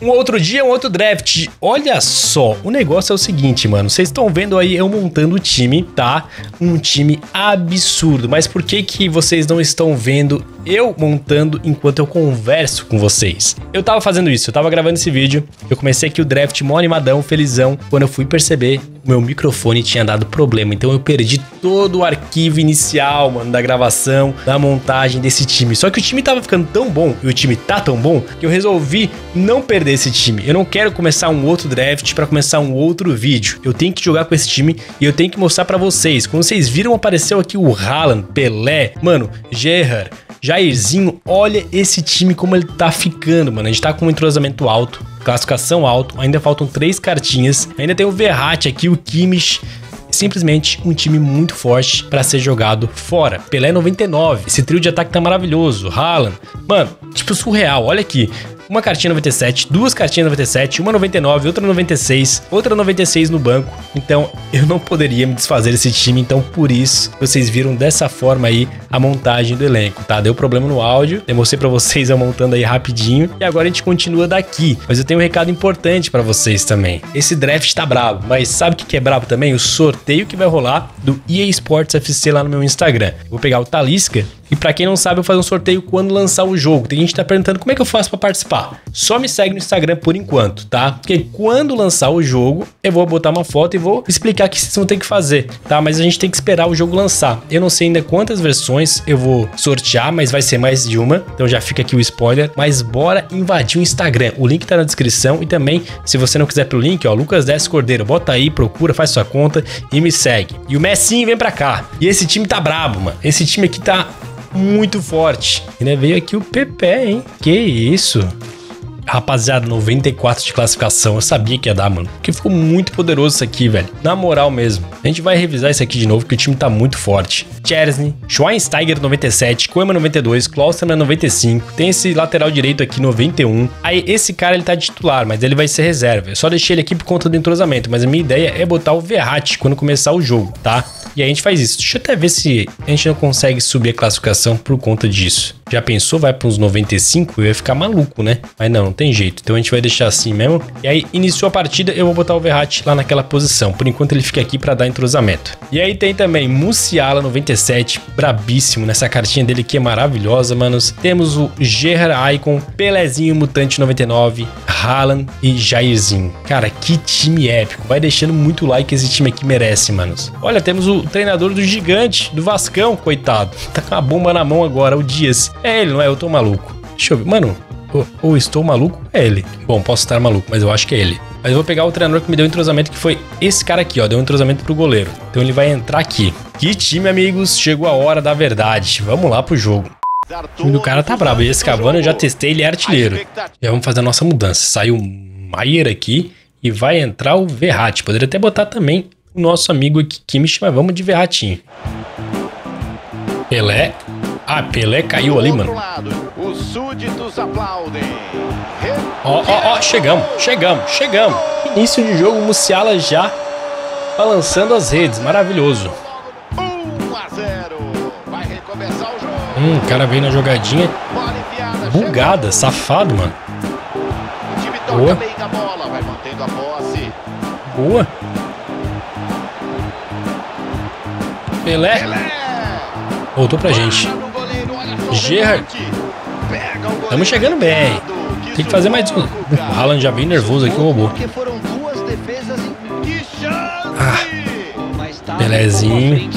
Um outro dia, um outro draft. Olha só, o negócio é o seguinte, mano. Vocês estão vendo aí eu montando o time, tá? Um time absurdo. Mas por que que vocês não estão vendo eu montando enquanto eu converso com vocês? Eu tava fazendo isso, eu tava gravando esse vídeo. Eu comecei aqui o draft mó animadão, felizão. Quando eu fui perceber, meu microfone tinha dado problema. Então eu perdi todo o arquivo inicial, mano, da gravação, da montagem desse time. Só que o time tava ficando tão bom, e o time tá tão bom, que eu resolvi não perder desse time. Eu não quero começar um outro draft para começar um outro vídeo. Eu tenho que jogar com esse time e eu tenho que mostrar para vocês. Como vocês viram, apareceu aqui o Haaland, Pelé, mano, Gerrard, Jairzinho. Olha esse time como ele tá ficando, mano. A gente tá com um entrosamento alto, classificação alto, ainda faltam 3 cartinhas. Ainda tem o Verratti aqui, o Kimmich. Simplesmente um time muito forte para ser jogado fora. Pelé 99. Esse trio de ataque tá maravilhoso. Haaland, mano, tipo surreal. Olha aqui. Uma cartinha 97, duas cartinhas 97, uma 99, outra 96, outra 96 no banco. Então, eu não poderia me desfazer desse time. Então, por isso, vocês viram dessa forma aí a montagem do elenco, tá? Deu problema no áudio, eu mostrei pra vocês eu montando aí rapidinho. E agora a gente continua daqui. Mas eu tenho um recado importante pra vocês também. Esse draft tá brabo, mas sabe o que é brabo também? O sorteio que vai rolar do EA Sports FC lá no meu Instagram. Eu vou pegar o Talisca. E pra quem não sabe, eu faço um sorteio quando lançar o jogo. Tem gente que tá perguntando como é que eu faço pra participar. Só me segue no Instagram por enquanto, tá? Porque quando lançar o jogo, eu vou botar uma foto e vou explicar o que vocês vão ter que fazer, tá? Mas a gente tem que esperar o jogo lançar. Eu não sei ainda quantas versões eu vou sortear, mas vai ser mais de uma. Então já fica aqui o spoiler. Mas bora invadir o Instagram. O link tá na descrição. E também, se você não quiser pelo link, ó, Lucas Desce Cordeiro. Bota aí, procura, faz sua conta e me segue. E o Messinho vem pra cá. E esse time tá brabo, mano. Esse time aqui tá muito forte. Ainda veio aqui o Pepe, hein? Que isso? Rapaziada, 94 de classificação. Eu sabia que ia dar, mano. Porque ficou muito poderoso isso aqui, velho. Na moral mesmo. A gente vai revisar isso aqui de novo, porque o time tá muito forte. Jairzinho, Schweinsteiger 97, Koeman 92, Klaassen 95. Tem esse lateral direito aqui, 91. Aí esse cara, ele tá de titular, mas ele vai ser reserva. Eu só deixei ele aqui por conta do entrosamento. Mas a minha ideia é botar o Verratti quando começar o jogo, tá? E aí a gente faz isso. Deixa eu até ver se a gente não consegue subir a classificação por conta disso. Já pensou? Vai para uns 95? Eu ia ficar maluco, né? Mas não tem jeito. Então a gente vai deixar assim mesmo. E aí iniciou a partida, eu vou botar o Verratti lá naquela posição. Por enquanto ele fica aqui para dar entrosamento. E aí tem também Musiala 97, brabíssimo nessa cartinha dele que é maravilhosa, manos. Temos o Gerrard Icon, Pelezinho Mutante 99, Haaland e Jairzinho. Cara, que time épico. Vai deixando muito like, esse time aqui merece, manos. Olha, temos o treinador do gigante, do Vascão, coitado. Tá com a bomba na mão agora, o Dias. É ele, não é? Eu tô maluco. Deixa eu ver, mano. Ou estou maluco? É ele. Bom, posso estar maluco, mas eu acho que é ele. Mas eu vou pegar o treinador que me deu o entrosamento, que foi esse cara aqui, ó. Deu um entrosamento pro goleiro. Então ele vai entrar aqui. Que time, amigos. Chegou a hora da verdade. Vamos lá pro jogo. O time do cara tá brabo. E esse Cavano, eu já testei, ele é artilheiro. Já vamos fazer a nossa mudança. Saiu o Maier aqui e vai entrar o Verratti. Poderia até botar também o nosso amigo aqui, Kimmich, mas vamos de Verratti. Pelé. Ah, Pelé caiu ali, mano. Os súditos aplaudem. Ó, ó, ó, chegamos. Início de jogo, Musiala já balançando as redes, maravilhoso. 1 a 0. Vai recomeçar o jogo. O cara veio na jogadinha. Bugada, safado, mano. O time toca bem da bola, vai mantendo a posse. Boa. Pelé. Voltou pra gente. Gerrard. Estamos chegando bem. Tem que fazer mais um. O Haaland já bem nervoso aqui, roubou. Ah, Pelezinho.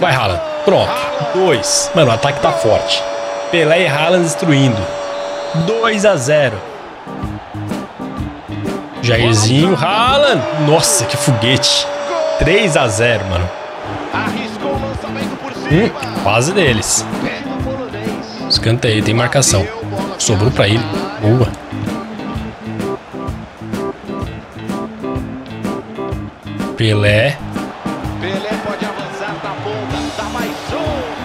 Vai, Haaland. Pronto. 2. Mano, o ataque tá forte. Pelé e Haaland destruindo. 2 a 0. Jairzinho, Haaland. Nossa, que foguete. 3 a 0, mano. Quase deles. Escanteio, tem marcação. Sobrou pra ele. Boa. Pelé.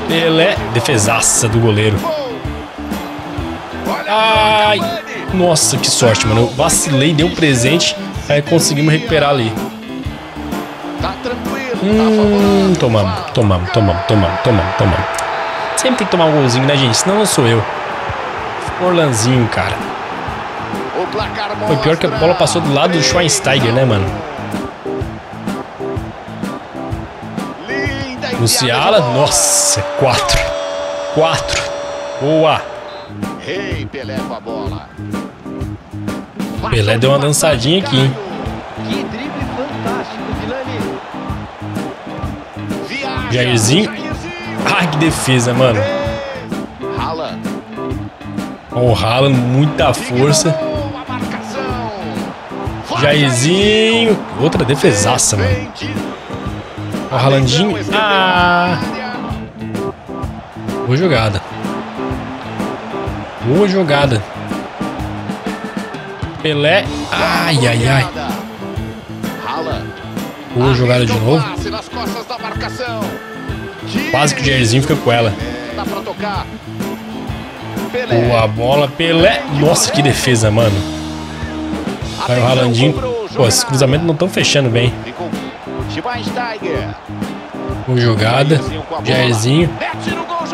Pelé. Defesaça do goleiro. Ai. Nossa, que sorte, mano. Eu vacilei, dei um presente. Aí conseguimos recuperar ali. Tomamos. Sempre tem que tomar um golzinho, né, gente? Senão não sou eu. Orlanzinho, cara. Foi pior que a bola passou do lado do Schweinsteiger, né, mano? Musiala, nossa, 4. 4. Boa. Pelé com a bola. Pelé deu uma dançadinha aqui, hein? Que drible fantástico, Jairzinho. Ai, que defesa, mano. O Haaland, muita força. Jairzinho. Outra defesaça, mano. O Haalandinho. Ah! Boa jogada. Boa jogada. Pelé. Ai, ai, ai. Boa jogada de novo. Quase que o Jairzinho fica com ela. Boa bola, Pelé. Nossa, que defesa, mano. Vai o Haalandinho. Pô, esses cruzamentos não estão fechando bem. Boa jogada. Jairzinho.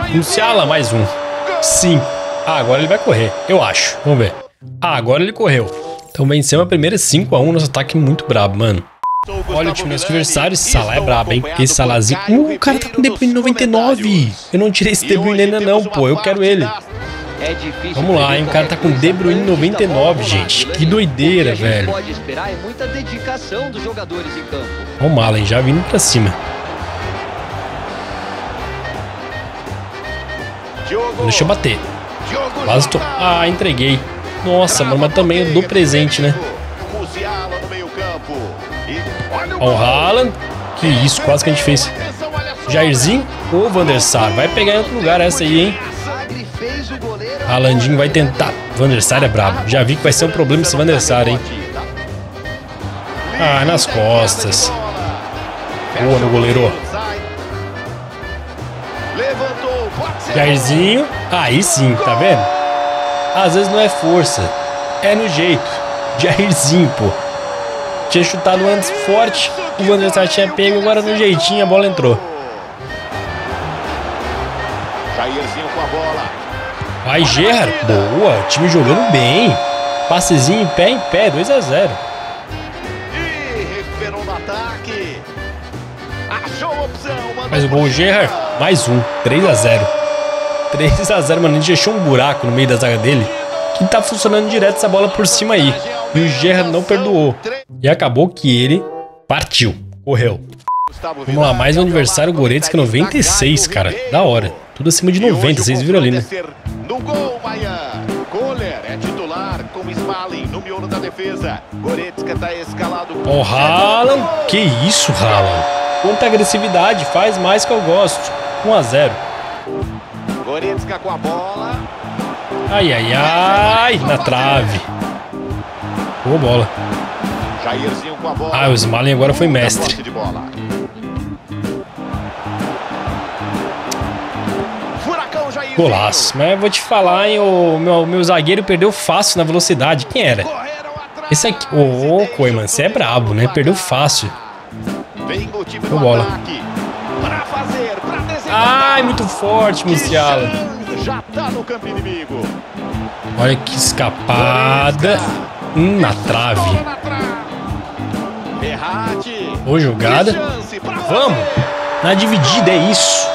Musiala, mais um. 5. Ah, agora ele vai correr, eu acho. Vamos ver. Ah, agora ele correu. Então venceu a primeira 5 a 1. Nosso ataque muito brabo, mano. Olha o time dos adversários, Salah é brabo, hein? Esse Salahzinho... o cara tá com De Bruyne 99. Eu não tirei esse De Bruyne ainda não, pô. Eu quero ele. Vamos lá, hein? O cara tá com De Bruyne 99, gente. Que doideira, velho. Olha o Malen já vindo pra cima. Deixa eu bater. Quase tô... Ah, entreguei. Nossa, mano, mas também eu dou presente, né? Ó o Haaland. Que isso, quase que a gente fez. Jairzinho ou Van der Sar? Vai pegar em outro lugar essa aí, hein? Haalandinho vai tentar. Van der Sar é brabo. Já vi que vai ser um problema esse Van der Sar, hein? Ah, nas costas. Boa no goleiro. Jairzinho. Aí sim, tá vendo? Às vezes não é força. É no jeito. Jairzinho, pô. Tinha chutado antes forte. O Van der Sar tinha pego. Agora no jeitinho a bola entrou. Jairzinho com a bola. Vai, Gerrard. Boa. O time jogando bem. Passezinho em pé. 2 a 0. Mais um gol, Gerrard. Mais um. 3 a 0. 3 a 0, mano. A gente deixou um buraco no meio da zaga dele. Que tá funcionando direto essa bola por cima aí. E o Gerrard não perdoou. E acabou que ele partiu. Correu. Vamos lá, mais um adversário, Goretzka 96, cara. Da hora. Tudo acima de 90, vocês viram ali, né? No gol, Maier. Goller é titular com Smalley no miolo da defesa. Goretzka tá escalado. Ó, Haaland. Que isso, Haaland. Quanta agressividade. Faz mais que eu gosto. 1 a 0. Goretzka com a bola. Ai, ai, ai. Na trave. Boa bola. Jairzinho com a bola. Ah, o Smalley agora foi mestre. Golaço. Mas vou te falar, hein, o meu zagueiro perdeu fácil na velocidade. Quem era? Esse aqui. Ô, Koeman, você é brabo, né? Perdeu fácil. Boa bola. Ai, muito forte, Musiala. Olha que escapada. Na trave. Boa jogada. Vamos. Na dividida, é isso.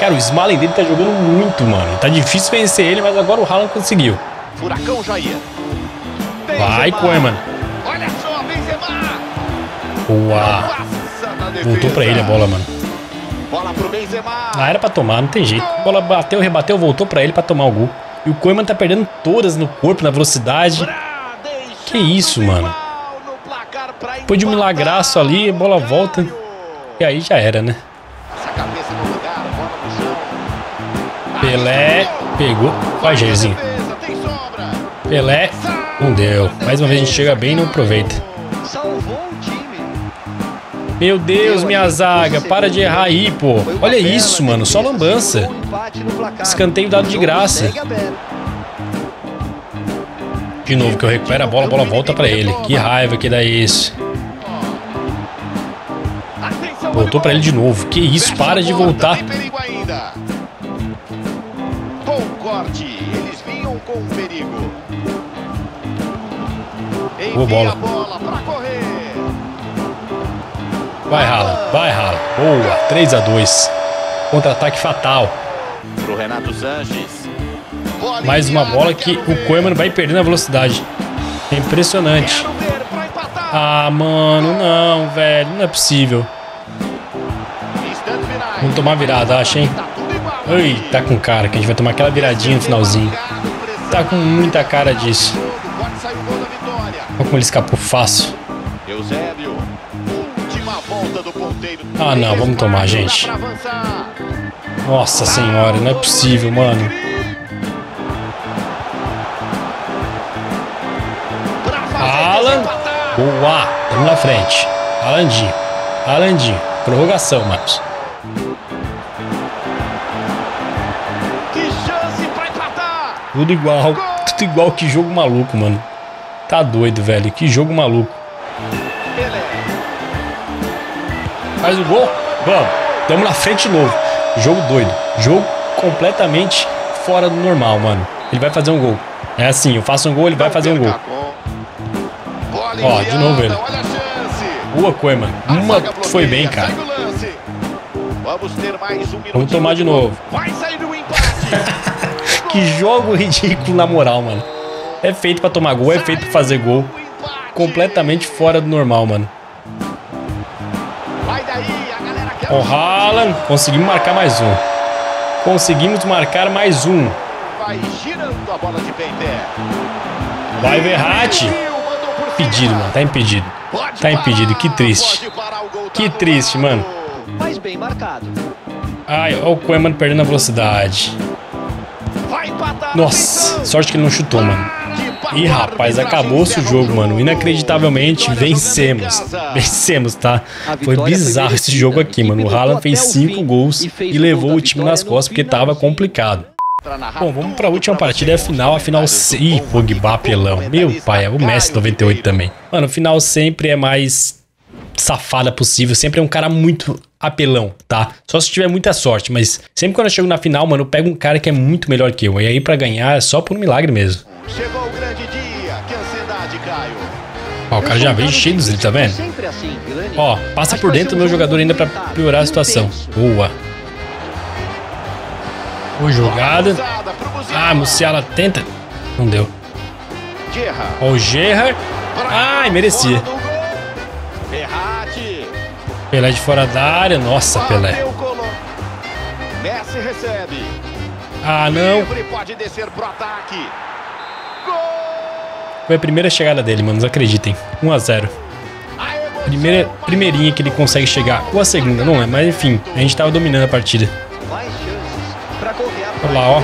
Cara, o Smalley dele tá jogando muito, mano. Tá difícil vencer ele, mas agora o Haaland conseguiu. Furacão Jair. Vai, Koeman. Olha só, Benzema. Boa. Voltou pra ele a bola, mano. Bola pro Benzema. Ah, era pra tomar, não tem jeito. A bola bateu, rebateu, voltou pra ele pra tomar o gol. E o Koeman tá perdendo todas no corpo, na velocidade. Que isso, mano. Depois de um milagraço ali, a bola volta. E aí já era, né? Pelé pegou. Vai, Jairzinho. Pelé. Não deu. Mais uma vez a gente chega bem e não aproveita. Meu Deus, minha zaga. Para de errar aí, pô. Olha isso, mano. Só lambança. Escanteio dado de graça. De novo que eu recupero a bola volta pra ele. Que raiva que dá isso. Voltou pra ele de novo. Que isso, para de voltar. um perigo. Envia a bola pra correr. Vai, Haaland, vai, Haaland. Boa, 3-2. Contra-ataque fatal. Pro Renato Sanches. Mais uma bola que o Koeman vai perdendo a velocidade. É impressionante. Ah, mano, não, velho. Não é possível. Vamos tomar virada, acho, hein? Ai, tá com cara que a gente vai tomar aquela viradinha no finalzinho. Tá com muita cara disso. Olha como ele escapou fácil. Ah, não, vamos tomar, gente. Nossa senhora, não é possível, mano. Haaland. Boa, estamos na frente. Haalandinho, Haalandinho. Prorrogação, Marcos. Tudo igual, que jogo maluco, mano. Tá doido, velho, que jogo maluco. Faz o gol, vamos, tamo na frente de novo. Jogo doido, jogo completamente fora do normal, mano. Ele vai fazer um gol, é assim, eu faço um gol, ele vai fazer um gol. Ó, de novo ele. Boa coisa, mano, uma foi bem, cara. Vamos tomar de novo. Que jogo ridículo, na moral, mano. É feito pra tomar gol, é feito pra fazer gol. Completamente fora do normal, mano. Ó, Haaland, conseguimos marcar mais um. Conseguimos marcar mais um. Vai, Verratti. Impedido, mano, tá impedido. Tá impedido, que triste. Que triste, mano. Ai, ó o Koeman perdendo a velocidade. Nossa, sorte que ele não chutou, mano. Ih, rapaz, acabou-se o jogo, mano. Inacreditavelmente, vencemos. Vencemos, tá? Foi bizarro esse jogo aqui, mano. O Haaland fez 5 gols e levou o time nas costas porque tava complicado. Bom, vamos pra última partida, é a final. A final... Ih, Pogba, pelão. Meu pai, é o Messi 98 também. Mano, o final sempre é mais safada possível, sempre é um cara muito apelão, tá? Só se tiver muita sorte, mas sempre quando eu chego na final, mano, eu pego um cara que é muito melhor que eu, e aí pra ganhar é só por um milagre mesmo. Chegou o grande dia, que ansiedade, Caio. Ó, o cara já veio cheio dos, ele tá vendo? Ó, passa por dentro do meu jogador ainda pra piorar a situação. Boa. Boa jogada. Ah, Musiala tenta. Não deu. Ó, o Gerrard. Ai, merecia. Pelé de fora da área, nossa, Pelé. Messi recebe. Ah, não. Foi a primeira chegada dele, mano, acreditem. 1-0. Primeirinha que ele consegue chegar, ou a segunda, não é, mas enfim, a gente tava dominando a partida. Olha lá, ó.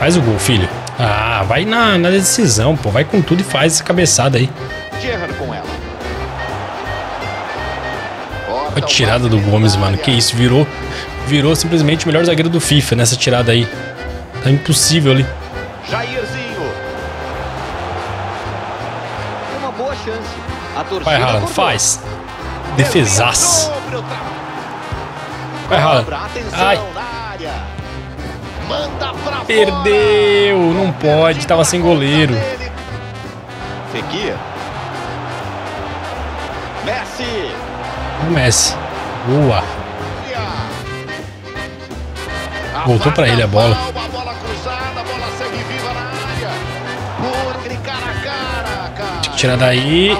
Faz o gol, filho. Ah, vai na decisão, pô, vai com tudo e faz essa cabeçada aí. A tirada do Gomes, mano, que isso, virou simplesmente o melhor zagueiro do FIFA nessa tirada aí. Tá impossível ali. Jairzinho. Uma boa chance. Vai, Haaland, faz. Defesaço. Vai, Haaland. Ai. Perdeu, não pode, tava sem goleiro. Messi. O Messi. Boa. Voltou pra ele a bola. Tinha que tirar daí.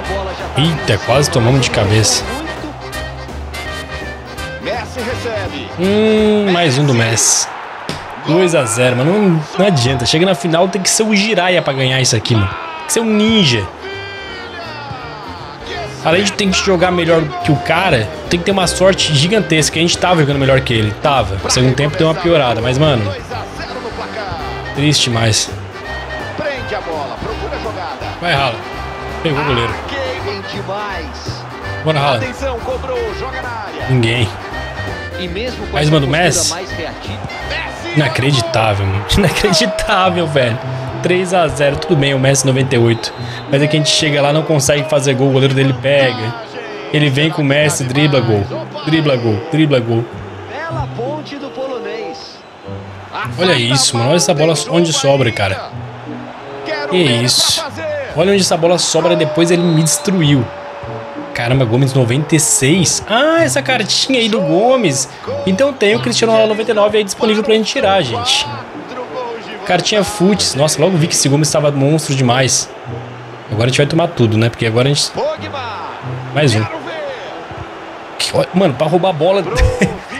Eita, quase tomamos de cabeça. Mais um do Messi. 2-0, mano. Não adianta. Chega na final, tem que ser o Jiraiya pra ganhar isso aqui, mano. Tem que ser um ninja. Além de ter que jogar melhor que o cara, tem que ter uma sorte gigantesca. A gente tava jogando melhor que ele. Tava. No segundo tempo deu uma piorada, mas, mano... Triste demais. Vai, Haaland. Pegou o goleiro. Bora, Haaland. Ninguém. Mais uma do Messi? Inacreditável, mano. Inacreditável, velho. 3-0, tudo bem, o Messi 98. Mas é que a gente chega lá, não consegue fazer gol, o goleiro dele pega. Ele vem com o Messi, dribla gol. Dribla gol, dribla gol. Olha isso, mano, olha essa bola onde sobra, cara. Que isso. Olha onde essa bola sobra e depois ele me destruiu. Caramba, Gomes 96. Ah, essa cartinha aí do Gomes. Então tem o Cristiano Ronaldo 99 aí disponível pra gente tirar, gente. Cartinha Futs. Nossa, logo vi que esse Gomes estava monstro demais. Agora a gente vai tomar tudo, né? Porque agora a gente... Mais um. Mano, pra roubar a bola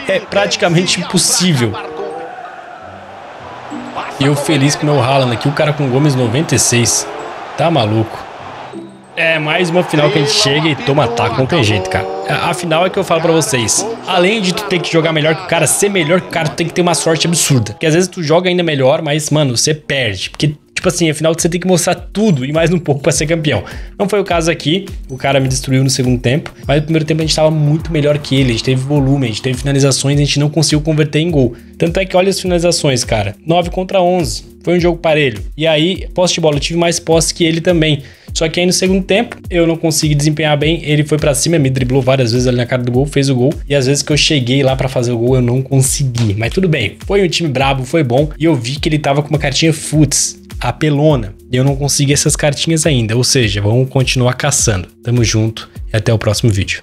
é praticamente impossível. E eu feliz com o meu Haaland aqui. O cara com Gomes 96. Tá maluco. É mais uma final que a gente chega e toma ataque. Não tem jeito, cara. A final é que eu falo pra vocês. Além de tu ter que jogar melhor que o cara, ser melhor que o cara, tu tem que ter uma sorte absurda. Porque às vezes tu joga ainda melhor, mas, mano, você perde. Porque, tipo assim, afinal você tem que mostrar tudo e mais um pouco pra ser campeão. Não foi o caso aqui. O cara me destruiu no segundo tempo. Mas no primeiro tempo a gente tava muito melhor que ele. A gente teve volume, a gente teve finalizações, a gente não conseguiu converter em gol. Tanto é que olha as finalizações, cara. 9 contra 11. Foi um jogo parelho. E aí, posse de bola, eu tive mais posse que ele também. Só que aí no segundo tempo, eu não consegui desempenhar bem, ele foi pra cima, me driblou várias vezes ali na cara do gol, fez o gol, e às vezes que eu cheguei lá pra fazer o gol, eu não consegui. Mas tudo bem, foi um time brabo, foi bom, e eu vi que ele tava com uma cartinha futs, a pelona, e eu não consegui essas cartinhas ainda, ou seja, vamos continuar caçando. Tamo junto e até o próximo vídeo.